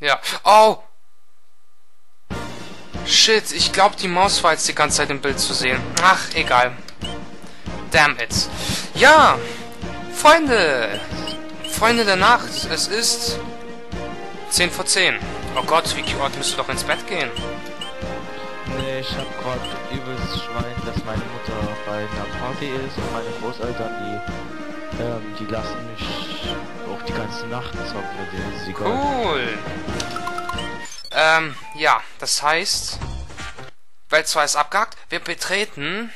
Ja. Oh! Shit, ich glaube, die Maus war jetzt die ganze Zeit im Bild zu sehen. Ach, egal. Damn it. Ja! Freunde! Freunde der Nacht, es ist 10 vor 10. Oh Gott, Wikiort, müsst du doch ins Bett gehen. Nee, ich hab grad übelst Schwein, dass meine Mutter bei einer Party ist und meine Großeltern, die lassen mich auch die ganze Nacht zocken mit denen sie cool! Ja, das heißt, Welt 2 ist abgehakt. Wir betreten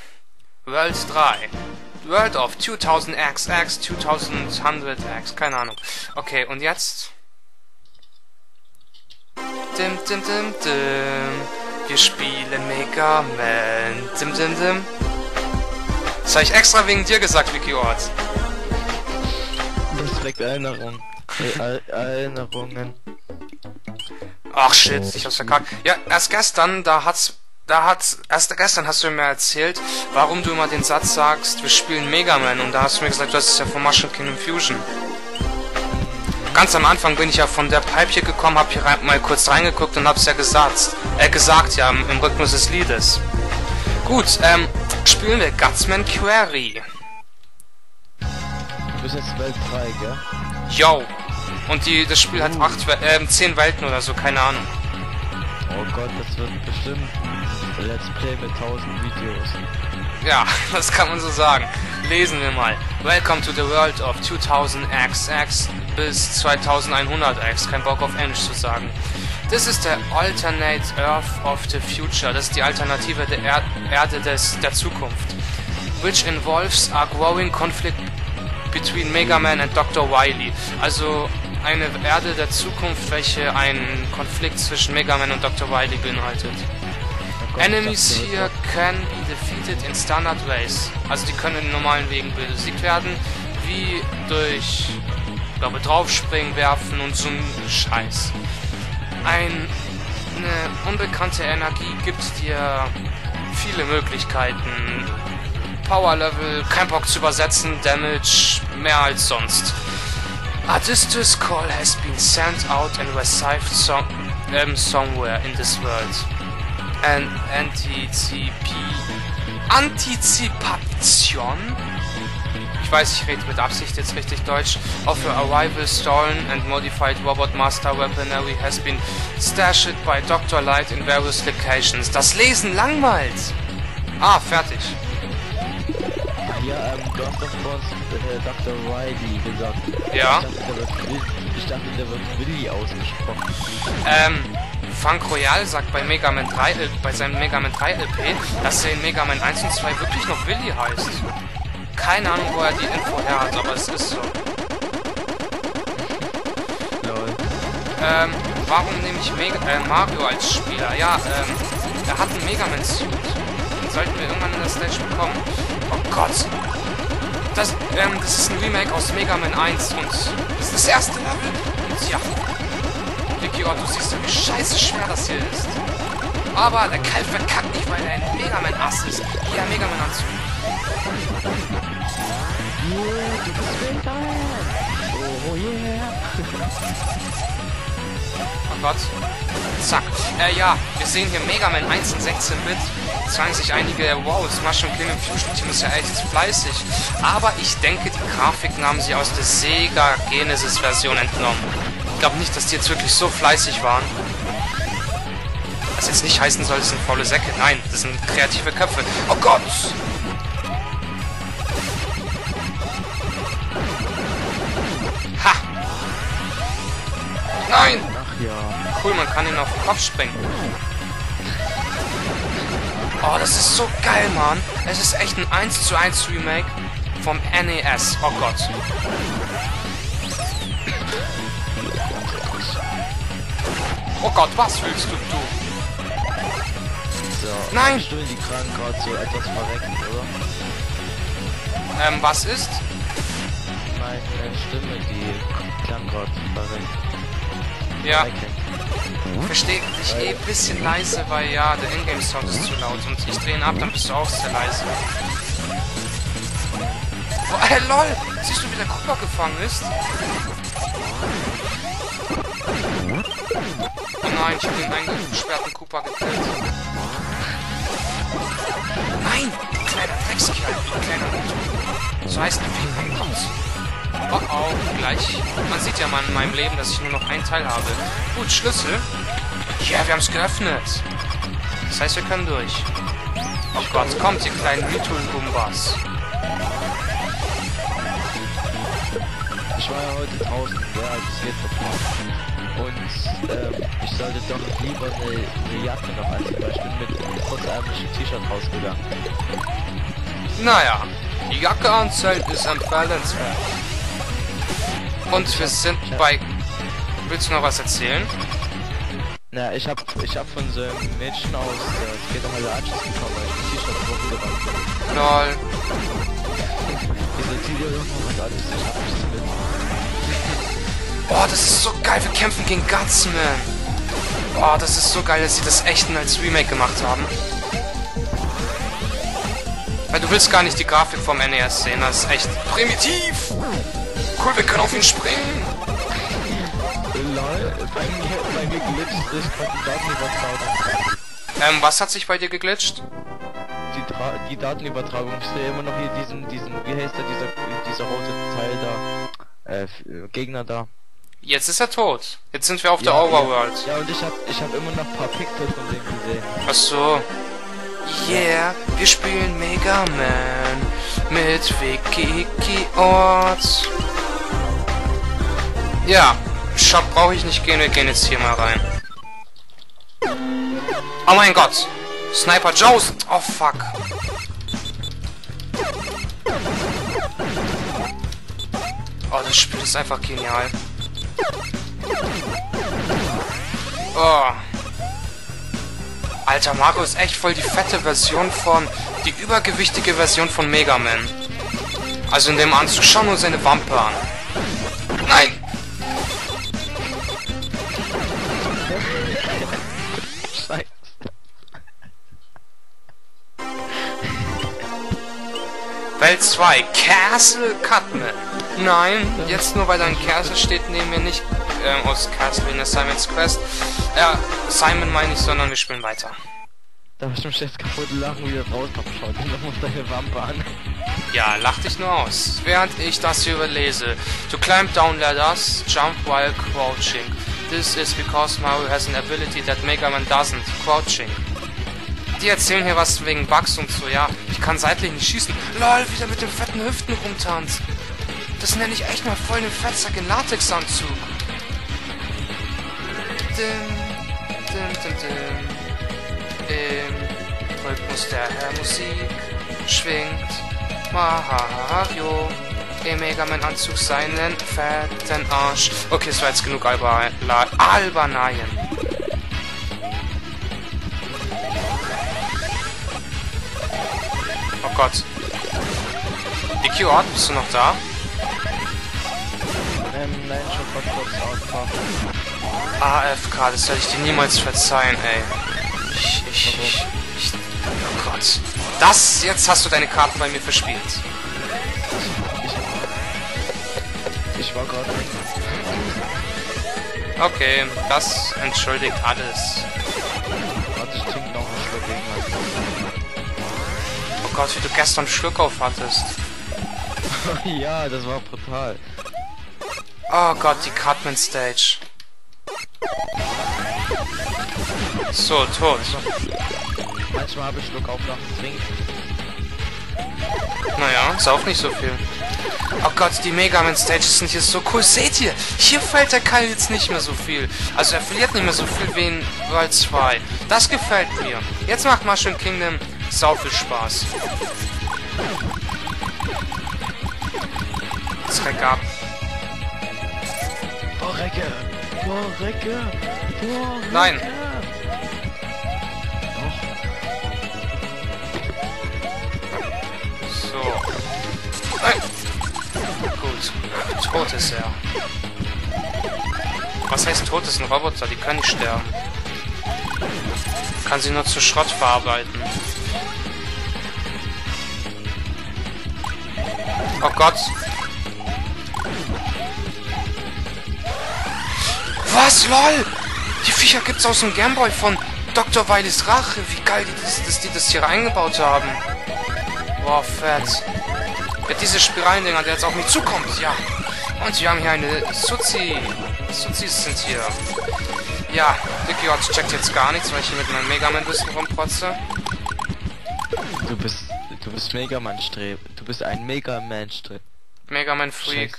World 3. World of 2000XX, 2100X, keine Ahnung. Okay, und jetzt? Dim, dim, dim, dim. Wir spielen Mega Man. Dim, dim, dim. Das habe ich extra wegen dir gesagt, Wikiort. Das weckt Erinnerungen. Erinnerungen. Ach shit, ich hab's verkackt. Ja, erst gestern hast du mir erzählt, warum du immer den Satz sagst, wir spielen Mega Man, und da hast du mir gesagt, das ist ja von Mushroom Kingdom Fusion. Ganz am Anfang bin ich ja von der Pipe hier gekommen, hab hier mal kurz reingeguckt und hab's ja gesagt. Ja, im Rhythmus des Liedes. Gut, spielen wir Gutsman Quarry. Du bist jetzt Welt 3, gell? Yo! Und das Spiel hat 10 Welten oder so, keine Ahnung. Oh Gott, das wird bestimmt Let's Play mit 1000 Videos. Ja, das kann man so sagen. Lesen wir mal. Welcome to the world of 2000XX bis 2100X. Kein Bock auf Englisch zu sagen. This is the alternate Earth of the future. Das ist die Alternative der Erde der Zukunft. Which involves a growing conflict between Mega Man and Dr. Wily. Also eine Erde der Zukunft, welche einen Konflikt zwischen Mega Man und Dr. Wily beinhaltet. Enemies here can be defeated in standard ways. Also die können in normalen Wegen besiegt werden, wie durch, glaube, draufspringen, werfen und so einen Scheiß. Eine unbekannte Energie gibt dir viele Möglichkeiten. Power Level, kein Bock zu übersetzen, Damage, mehr als sonst. Artistus Call has been sent out and received somewhere in this world. An Antizipation? Ich weiß, ich rede mit Absicht jetzt richtig Deutsch. Of your arrival, stolen and modified robot master weaponry has been stashed by Dr. Light in various locations. Das Lesen langweilt! Ah, fertig. Ja, du hast doch vor uns Dr. Wily gesagt. Ja. Ich dachte, der wird Willy ausgesprochen. Funk Royal sagt bei Mega Man 3, bei seinem Mega Man 3 LP, dass er in Mega Man 1 und 2 wirklich noch Willy heißt. Keine Ahnung, wo er die Info her hat, aber es ist so. Lol. Warum nehme ich Mario als Spieler? Ja, er hat einen Mega Man Suit. Den sollten wir irgendwann in der Stage bekommen. Oh Gott! Das ist ein Remake aus Mega Man 1 und das ist das erste Level. Und ja. Vicky, oh, du siehst ja, wie scheiße schwer das hier ist. Aber der Kalb verkackt nicht, weil er ein Mega Man Ass ist. Ja, Mega Man Ass. Oh yeah. Oh Gott. Zack. Ja, wir sehen hier Mega Man 1 in 16-Bit. Sagen sich einige, wow, das Mushroom Kingdom Fusion Team ist ja echt fleißig. Aber ich denke, die Grafiken haben sie aus der Sega Genesis Version entnommen. Ich glaube nicht, dass die jetzt wirklich so fleißig waren. Was jetzt nicht heißen soll, das sind faule Säcke. Nein, das sind kreative Köpfe. Oh Gott! Ha! Nein! Ach ja. Cool, man kann ihn auf den Kopf springen. Oh, das ist so geil, Mann. Es ist echt ein 1:1 Remake vom NES. Oh Gott. Oh Gott, was willst du? So, nein! Ich stelle die Kragen gerade so etwas verrecken, oder? Was ist? Meine Stimme, die klang gerade verreckt. Ja. Verstehe dich ein bisschen leise, weil ja, der Ingame-Sound ist zu laut und ich drehe ihn ab, dann bist du auch sehr leise. Oh, hey, lol! Siehst du, wie der Cooper gefangen ist? Nein, ich habe den eingesperrten Cooper gekillt. Nein! Kleiner Dreckskerl, kleiner Hund. So heißt ein Pinguin-Kopf. Oh oh, gleich. Man sieht ja mal in meinem Leben, dass ich nur noch einen Teil habe. Gut, Schlüssel. Ja, yeah, wir haben es geöffnet. Das heißt, wir können durch. Oh Gott, kommt, ihr kleinen Ritul-Gumbas. Ich war ja heute draußen, ja, das wird verkauft. Und ich sollte doch lieber eine Jacke noch anziehen, weil ich bin mit einem kurzärmlichen T-Shirt rausgegangen. Naja, die Jacke anziehen ist empfehlenswert. Und wir sind bei... Willst du noch was erzählen? Na, ich hab von so einem Mädchen aus Skate-Hall-Arches bekommen, weil ich ein T-Shirt hochgewandt bin. LOL. Wieso zieht ihr irgendwo was anderes? Ich hab nichts mit. Boah, das ist so geil, wir kämpfen gegen Gutsman. Boah, das ist so geil, dass sie das echten als Remake gemacht haben. Weil du willst gar nicht die Grafik vom NES sehen, das ist echt primitiv. Cool, wir können auf ihn springen. Bei mir glitscht, ich konnte die Datenübertragung. Was hat sich bei dir geglitscht? Die Datenübertragung, ich sehe immer noch hier diesen, wie heißt der, dieser rote Teil da, Gegner da. Jetzt ist er tot. Jetzt sind wir auf der Overworld. Ja, und ich hab immer noch ein paar Pixel von dem gesehen. Ach so. Yeah, wir spielen Mega Man mit Vicky Ort. Ja, Shop brauche ich nicht gehen, wir gehen jetzt hier mal rein. Oh mein Gott. Sniper Joes. Oh fuck. Oh, das Spiel ist einfach genial. Oh. Alter, Mario ist echt voll die fette Version von... Die übergewichtige Version von Mega Man. Also in dem Anzug, schau nur seine Wampe an. Nein! Scheiße. Welt 2, Castle Cutman. Nein, jetzt nur weil da ein Castle steht, nehmen wir nicht aus Castlevania Simon's Quest. Ja, Simon meine ich, sondern wir spielen weiter. Da hast du mich jetzt kaputt lachen, wie du rauskommst. Schau dir nochmal deine Wampe an. Ja, lach dich nur aus. Während ich das hier überlese. To climb down ladders, jump while crouching. This is because Mario has an ability that Mega Man doesn't. Crouching. Die erzählen hier was wegen Bugs und so, ja. Ich kann seitlich nicht schießen. LOL, wieder mit den fetten Hüften rumtanzt. Das nenne ich echt mal voll den Fettsack in Latexanzug. Im Rhythmus der Musik schwingt Mario im Mega Man Anzug seinen fetten Arsch. Okay, es war jetzt genug Albaneien. Oh Gott. Q-Art, bist du noch da? Nein, schon vor kurz AFK. AFK, das werde ich dir niemals verzeihen, ey. Oh Gott. Das, jetzt hast du deine Karten bei mir verspielt. Ich war gerade... Okay, das entschuldigt alles. Warte, ich trinke noch einen Schluck irgendwas. Oh Gott, wie du gestern einen Schluck auf hattest. Ja, das war brutal. Oh Gott, die Cutman Stage. So, tot. Manchmal habe ich Schluck auf nach dem Trinken. Naja, ist auch nicht so viel. Oh Gott, die Mega Man Stages sind hier so cool. Seht ihr? Hier fällt der Keil jetzt nicht mehr so viel. Also er verliert nicht mehr so viel wie in World 2. Das gefällt mir. Jetzt macht Mushroom Kingdom sau viel Spaß. Dreck ab. Boah, Recke. Nein. So. Nein. Gut. Tot ist er. Was heißt tot ist? Ein Roboter, die können nicht sterben. Kann sie nur zu Schrott verarbeiten. Oh Gott. Was? LOL! Die Viecher gibt's aus dem Gameboy von Dr. Wileys Rache. Wie geil dass die das hier reingebaut haben. Boah, fett. Ja, diese Spiralen-Dinger, der jetzt auf mich zukommt, ja. Und wir haben hier eine Suzi. Suzis sind hier. Ja, Dicky Hotz checkt jetzt gar nichts, weil ich hier mit meinem Megaman ein bisschen rumprotze. Du bist Megaman-Streb. Du bist ein Megaman-Streb. Megaman-Freak.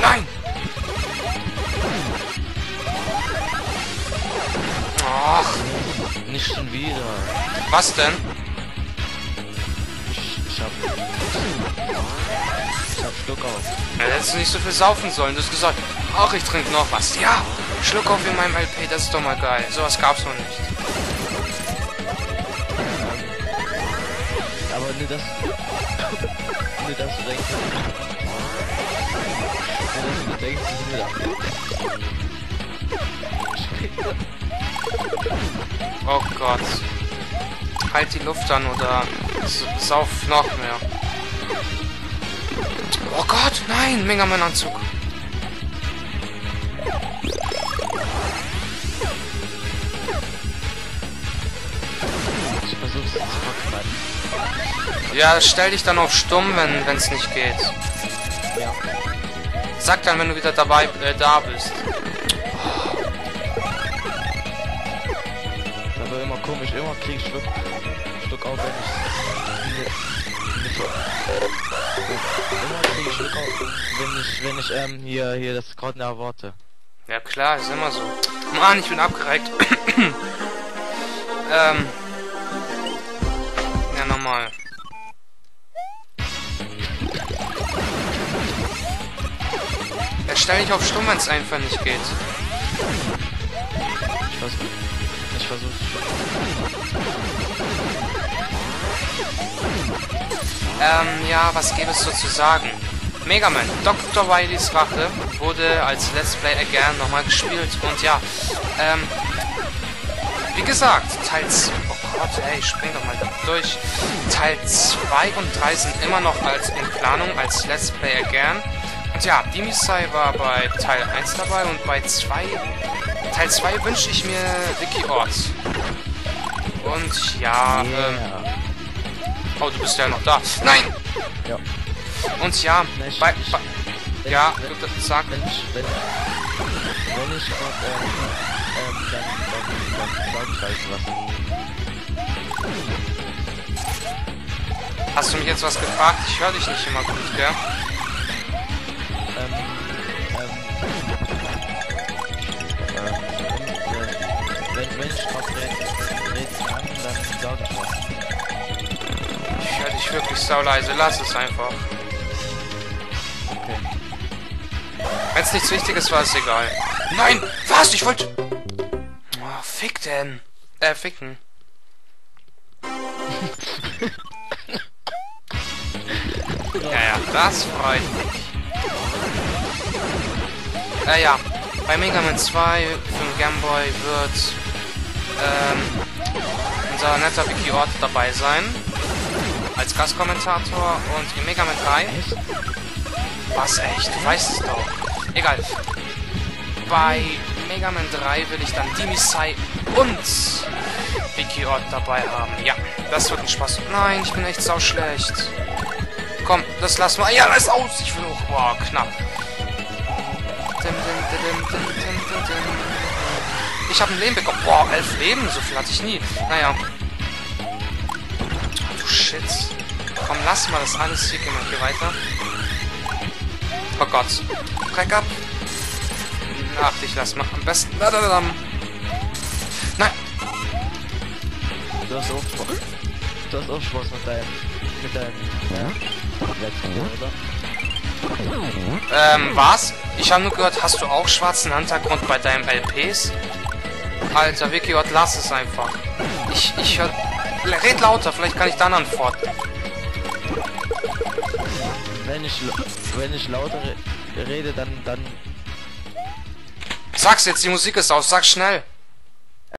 Nein! Ach! Nicht schon wieder. Was denn? Ich hab Schluck auf. Ja, hättest du nicht so viel saufen sollen. Du hast gesagt, ach, ich trinke noch was. Ja! Schluck auf in meinem LP, das ist doch mal geil. Sowas gab's noch nicht. Aber nur das... Nur das denkst du... Nur das denkst du wieder. Oh Gott. Halt die Luft an oder sauf noch mehr. Oh Gott, nein, Megaman-Anzug. Ich versuch's zu verknallen. Ja, stell dich dann auf stumm, wenn's nicht geht. Ja. Sag dann, wenn du wieder dabei da bist. Immer komisch, immer krieg ich Schluck auf, wenn ich... Immer krieg ich Schluck auf, wenn ich hier das gerade erwarte. Ja klar, ist immer so. Mann, ich bin abgereikt. Ja, normal. Ja, stell dich auf stumm, wenn es einfach nicht geht. Ich weiß nicht. Ich versuch's. Ja, was gäbe es so zu sagen? Megaman, Dr. Wileys Rache wurde als Let's Play Again nochmal gespielt und ja, wie gesagt, teils, oh Gott, ey, ich spring doch mal durch, Teil 2 und 3 sind immer noch in Planung als Let's Play Again und ja, Dimisai war bei Teil 1 dabei und bei Teil 2 wünsche ich mir Dicky Hotz. Und ja, yeah. Oh, du bist ja noch da. Nein! Ja. Und ja, wenn ich hast du mich jetzt was gefragt? Ich höre dich nicht immer gut, gell? Wenn ich was rede an, dann sag ich was. Ich höre dich wirklich sauleise, lass es einfach. Okay. Wenn es nichts Wichtiges war, ist egal. Nein! Was? Ich wollte... Oh, fick denn. Ficken. Ja, das freut mich. Ja. Bei Mega Man 2 für Gameboy wird unser netter Dicky Hotz dabei sein. Als Gastkommentator und in Mega Man 3. Was echt? Du weißt es doch. Egal. Bei Mega Man 3 will ich dann Dimisai und Dicky Hotz dabei haben. Ja, das wird ein Spaß. Nein, ich bin echt sau schlecht. Komm, das lassen wir. Ja, lass aus! Ich will hoch. Boah, knapp. Ich habe ein Leben bekommen. Boah, 11 Leben, so viel hatte ich nie. Naja. Oh, du Shit. Komm, lass mal das alles hier. Gehen wir hier weiter. Oh Gott. Crack ab. Ach, ich lass mal. Am besten. Nein. Du hast auch Spaß. Du hast auch Spaß mit deinem. Ja? Letzten, oder? Was? Ich habe nur gehört, hast du auch schwarzen Hintergrund bei deinem LPs? Alter, Dicky Hotz, lass es einfach. Ich hör... Red lauter, vielleicht kann ich dann antworten. Wenn ich lauter rede, dann... Sag's jetzt, die Musik ist aus, sag schnell.